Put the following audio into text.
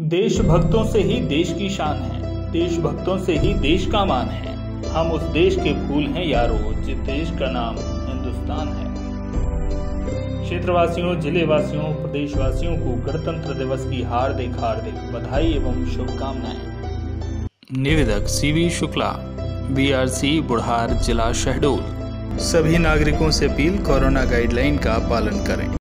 देशभक्तों से ही देश की शान है, देशभक्तों से ही देश का मान है। हम उस देश के फूल हैं यारों, जिस देश का नाम हिंदुस्तान है। क्षेत्रवासियों, जिलेवासियों, प्रदेशवासियों को गणतंत्र दिवस की हार्दिक हार्दिक बधाई एवं शुभकामनाएं। निवेदक सीवी शुक्ला, बीआरसी बुढार, जिला शहडोल। सभी नागरिकों से अपील, कोरोना गाइडलाइन का पालन करें।